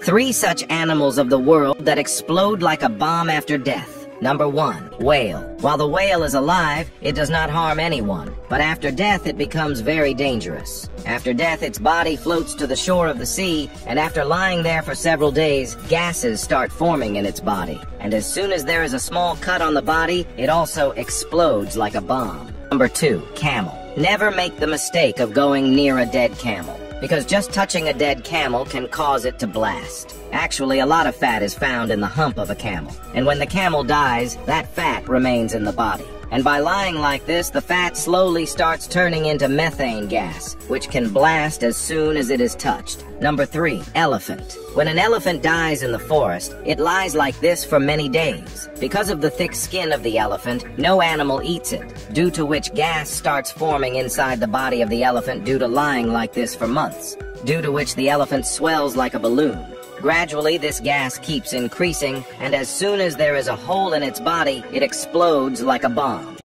Three such animals of the world that explode like a bomb after death. Number 1, whale. While the whale is alive, it does not harm anyone, but after death it becomes very dangerous. After death, its body floats to the shore of the sea, and after lying there for several days, gases start forming in its body. And as soon as there is a small cut on the body, it also explodes like a bomb. Number 2, camel. Never make the mistake of going near a dead camel, because just touching a dead camel can cause it to blast. Actually, a lot of fat is found in the hump of a camel, and when the camel dies, that fat remains in the body. And by lying like this, the fat slowly starts turning into methane gas, which can blast as soon as it is touched. Number 3, elephant. When an elephant dies in the forest, it lies like this for many days. Because of the thick skin of the elephant, no animal eats it, due to which gas starts forming inside the body of the elephant due to lying like this for months, due to which the elephant swells like a balloon. Gradually, this gas keeps increasing, and as soon as there is a hole in its body, it explodes like a bomb.